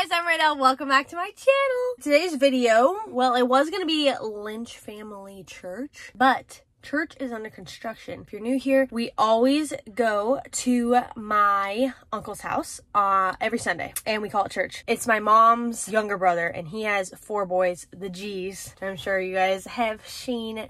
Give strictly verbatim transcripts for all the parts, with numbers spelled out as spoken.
guys, I'm Rydel. Welcome back to my channel. Today's video, well, it was going to be Lynch Family Church, but church is under construction. If you're new here, we always go to my uncle's house uh, every Sunday, and we call it church. It's my mom's younger brother, and he has four boys, the G's. I'm sure you guys have seen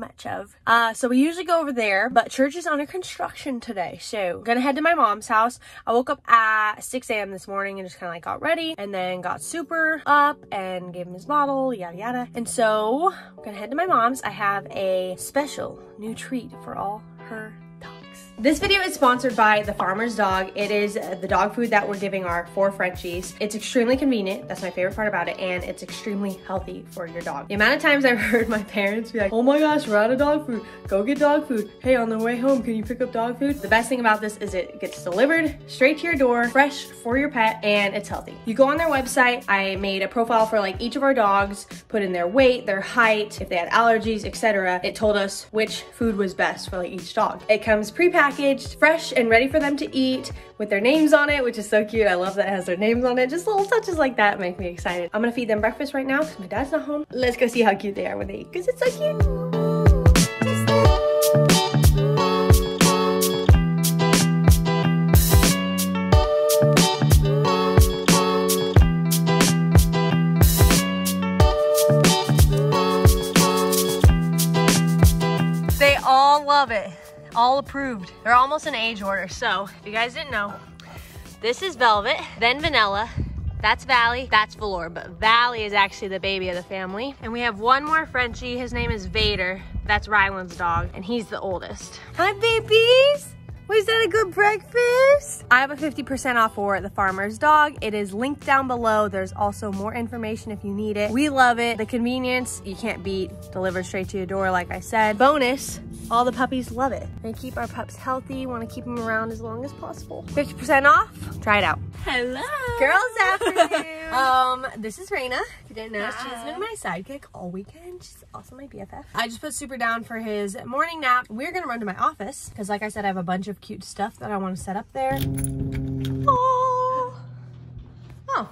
much of. Uh, so we usually go over there, but church is under construction today, so I'm gonna head to my mom's house. I woke up at six A M this morning and just kind of like got ready, and then got super up and gave him his bottle, yada yada. And so I'm gonna head to my mom's. I have a special new treat for all her dogs. This video is sponsored by The Farmer's Dog. It is the dog food that we're giving our four Frenchies. It's extremely convenient. That's my favorite part about it. And it's extremely healthy for your dog. The amount of times I've heard my parents be like, oh my gosh, we're out of dog food. Go get dog food. Hey, on the way home, can you pick up dog food? The best thing about this is it gets delivered straight to your door, fresh for your pet, and it's healthy. You go on their website. I made a profile for like each of our dogs, put in their weight, their height, if they had allergies, et cetera. It told us which food was best for like each dog. It comes pre-packaged, fresh and ready for them to eat with their names on it, which is so cute. I love that it has their names on it. Just little touches like that make me excited. I'm gonna feed them breakfast right now because my dad's not home. Let's go see how cute they are when they eat because it's so cute. They all love it. All approved. They're almost in age order. So if you guys didn't know, this is Velvet, then Vanilla, that's Valley, that's Velour, but Valley is actually the baby of the family. And we have one more Frenchie. His name is Vader. That's Rylan's dog, and he's the oldest. Hi, babies. Was that a good breakfast? I have a fifty percent off for The Farmer's Dog. It is linked down below. There's also more information if you need it. We love it. The convenience, you can't beat. Delivered straight to your door, like I said. Bonus, all the puppies love it. They keep our pups healthy. Want to keep them around as long as possible. fifty percent off. Try it out. Hello. Girls afternoon. um, this is Raina. If you didn't know, she's been my sidekick all weekend. She's also my B F F. I just put Super down for his morning nap. We're going to run to my office because, like I said, I have a bunch of cute stuff that I want to set up there. Oh, oh,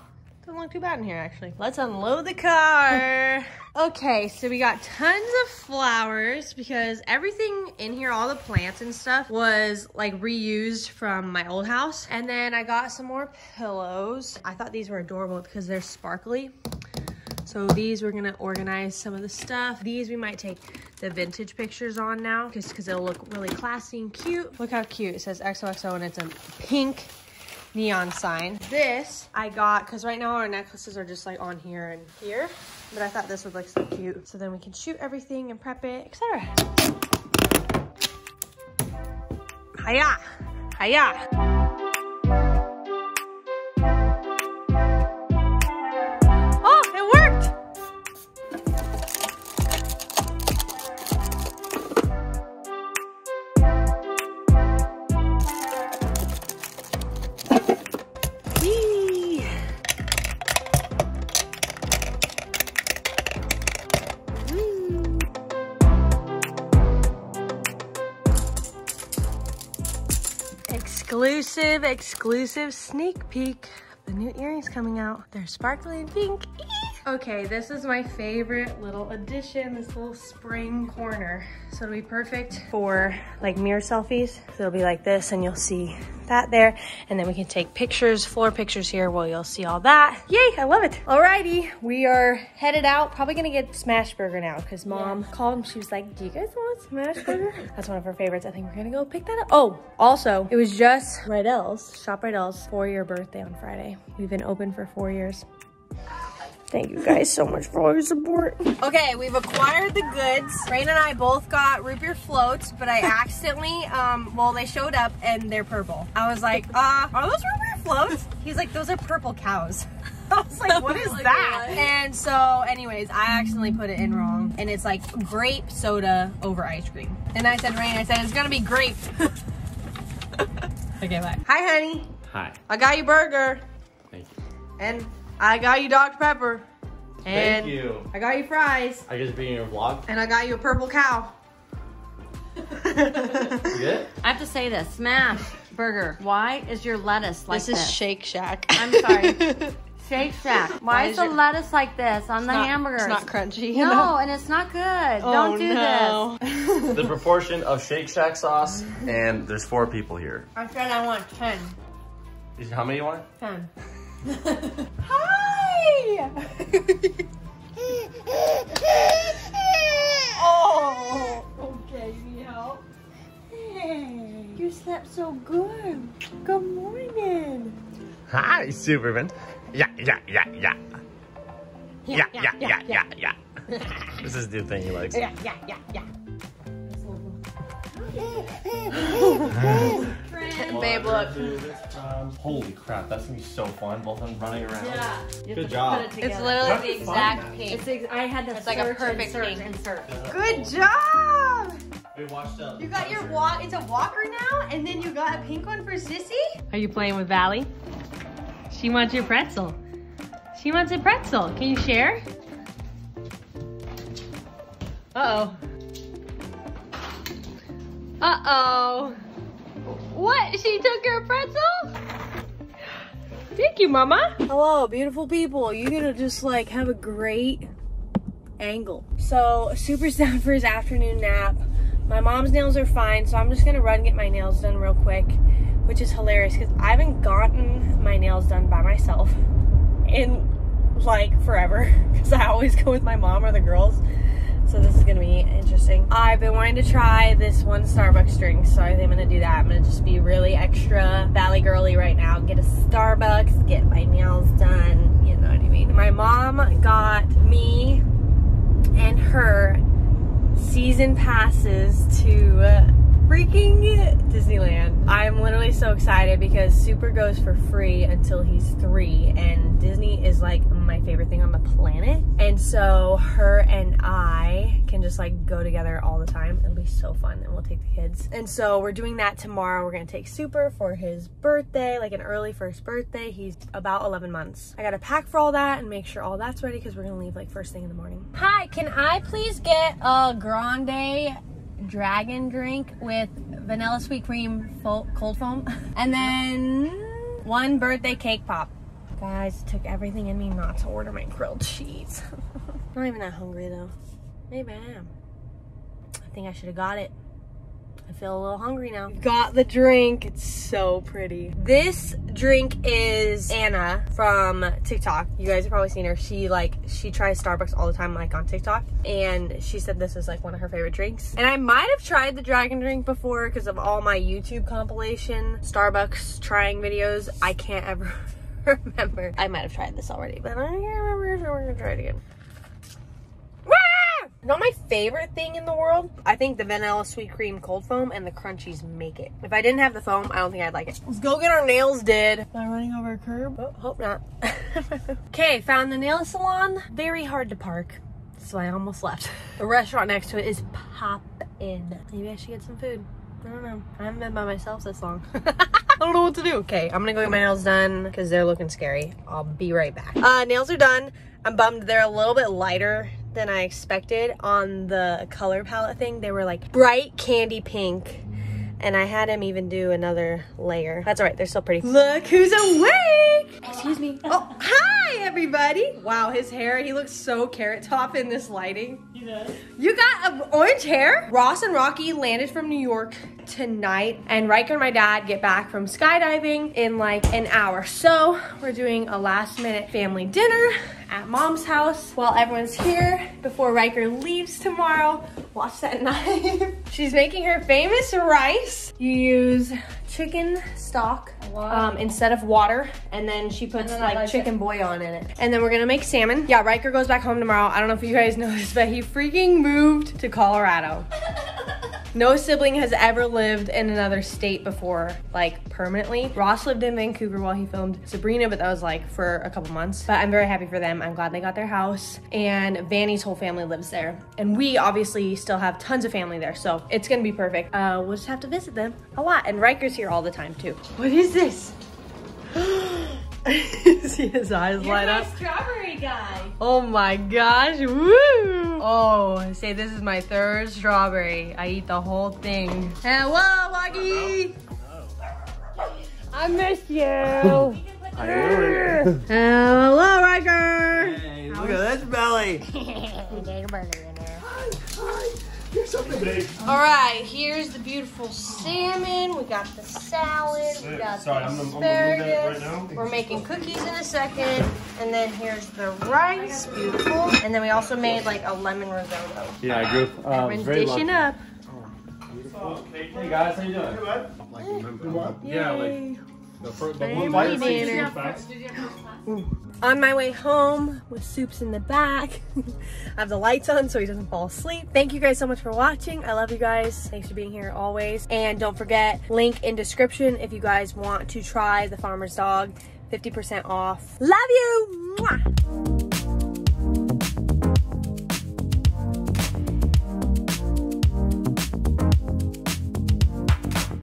doesn't look too bad in here actually. Let's unload the car. Okay, so we got tons of flowers because everything in here, all the plants and stuff, was like reused from my old house. And then I got some more pillows. I thought these were adorable because they're sparkly. So these, we're gonna organize some of the stuff. These we might take the vintage pictures on now, just because it'll look really classy and cute. Look how cute, it says X O X O and it's a pink neon sign. This I got, because right now our necklaces are just like on here and here, but I thought this would look so cute. So then we can shoot everything and prep it, et cetera. Hiya, hiya. Exclusive, exclusive sneak peek. The new earrings coming out. They're sparkly and pink. Eee! Okay, this is my favorite little addition, this little spring corner. So it'll be perfect for like mirror selfies. So it'll be like this and you'll see that there. And then we can take pictures, floor pictures here where you'll see all that. Yay, I love it. Alrighty, we are headed out. Probably gonna get Smashburger now because mom yeah. called and she was like, do you guys want Smashburger? That's one of her favorites. I think we're gonna go pick that up. Oh, also, it was just Rydel's, Shop Rydel's four year birthday on Friday. We've been open for four years. Thank you guys so much for all your support. Okay, we've acquired the goods. Raina and I both got root beer floats, but I accidentally, um, well, they showed up and they're purple. I was like, uh, are those root beer floats? He's like, those are purple cows. I was like, what is that? And so anyways, I accidentally put it in wrong. And it's like grape soda over ice cream. And I said, Raina, I said, it's gonna be grape. Okay, bye. Hi, honey. Hi. I got you burger. Thank you. And I got you Doctor Pepper. And thank you. I got you fries. I just being in your vlog. And I got you a purple cow. Good? I have to say this. Smashburger. Why is your lettuce like this? This is Shake Shack. I'm sorry. Shake Shack. Why is the lettuce like this on the hamburger? It's not crunchy. No, no, and it's not good. Oh, don't do no. this. The proportion of Shake Shack sauce, and there's four people here. I said I want ten. How many you want? Ten. Hi! Oh! Okay, you need help? Hey. You slept so good. Good morning. Hi, Superman. Yeah, yeah, yeah, yeah. Yeah, yeah, yeah, yeah, yeah. This is the thing he likes. Yeah, yeah, yeah, yeah. Babe, look. Holy crap, that's gonna be so fun. Both of them running around. Yeah. Good job. It it's literally that's the exact fun, pink. It's ex I had to it's like a perfect and pink. And surf. Good job. We watched up. You got your walk. It's a walker now, and then you got a pink one for Sissy. Are you playing with Valley? She wants your pretzel. She wants a pretzel. Can you share? Uh oh. Uh oh. What? She took her pretzel? Thank you, Mama. Hello, beautiful people. You're gonna just like have a great angle. So, Super's down for his afternoon nap. My mom's nails are fine, so I'm just gonna run and get my nails done real quick, which is hilarious because I haven't gotten my nails done by myself in like forever because I always go with my mom or the girls. So this is gonna be interesting. I've been wanting to try this one Starbucks drink, so I think I'm gonna do that. I'm gonna just be really extra Valley girly right now. Get a Starbucks, get my nails done, you know what I mean? My mom got me and her season passes to freaking Disneyland. I'm literally so excited because Super goes for free until he's three, and Disney is like my favorite thing on the planet. And so her and I can just like go together all the time. It'll be so fun, and we'll take the kids. And so we're doing that tomorrow. We're gonna take Super for his birthday, like an early first birthday. He's about eleven months. I gotta pack for all that and make sure all that's ready because we're gonna leave like first thing in the morning. Hi, can I please get a grande dragon drink with vanilla sweet cream cold foam and then one birthday cake pop? Guys, it took everything in me not to order my grilled cheese. Not even that hungry though. Maybe I am. I think I should have got it. I feel a little hungry now. Got the drink. It's so pretty. This drink is Anna from TikTok. You guys have probably seen her. She like, she tries Starbucks all the time like on TikTok. And she said this is like one of her favorite drinks. And I might have tried the dragon drink before because of all my YouTube compilation Starbucks trying videos. I can't ever remember. I might have tried this already, but I don't remember if we're gonna try it again. Ah! Not my favorite thing in the world. I think the vanilla sweet cream cold foam and the crunchies make it. If I didn't have the foam, I don't think I'd like it. Let's go get our nails did. Am I running over a curb? Oh, hope not. Okay, found the nail salon. Very hard to park, so I almost left. The restaurant next to it is poppin'. Maybe I should get some food. I don't know. I haven't been by myself this long. I don't know what to do. Okay, I'm gonna go get my nails done because they're looking scary. I'll be right back. Uh, nails are done. I'm bummed they're a little bit lighter than I expected on the color palette thing. They were like bright candy pink, and I had him even do another layer. That's all right, they're still pretty. Look who's awake! Excuse me. Oh, hi everybody! Wow, his hair, he looks so Carrot Top in this lighting. He does. You got a orange hair? Ross and Rocky landed from New York tonight, and Riker and my dad get back from skydiving in like an hour. So we're doing a last minute family dinner at Mom's house while everyone's here before Riker leaves tomorrow. Watch that knife. She's making her famous rice. You use chicken stock um, instead of water, and then she puts like, like chicken bouillon in it. And then we're gonna make salmon. Yeah, Riker goes back home tomorrow. I don't know if you guys know this, but he freaking moved to Colorado. No sibling has ever lived in another state before, like permanently. Ross lived in Vancouver while he filmed Sabrina, but that was like for a couple months. But I'm very happy for them. I'm glad they got their house. And Vanny's whole family lives there. And we obviously still have tons of family there, so it's gonna be perfect. Uh, we'll just have to visit them a lot. And Riker's here all the time too. What is this? See his eyes You're light my up. Strawberry guy. Oh my gosh! Woo! Oh, say this is my third strawberry. I eat the whole thing. Hello, Waggy. Oh, no. Oh. I miss you. I knew it. Hello, Riker. Hey, look at this belly. There's a burger in there. Hi, hi. Here's something big. All right, here's the beautiful salmon. We got the salad. We got Sorry, the asparagus. I'm gonna, I'm gonna right now. We're making cookies in a second. And then here's the rice. Beautiful. And then we also made like a lemon risotto. Yeah, I agree. Everyone's um, dishing up. Hey guys, how you doing? Like, remember, yeah, like the first the one bite is on my way home with Soups in the back. I have the lights on so he doesn't fall asleep. Thank you guys so much for watching. I love you guys. Thanks for being here always. And don't forget, link in description if you guys want to try the Farmer's Dog. fifty percent off. Love you! Mwah!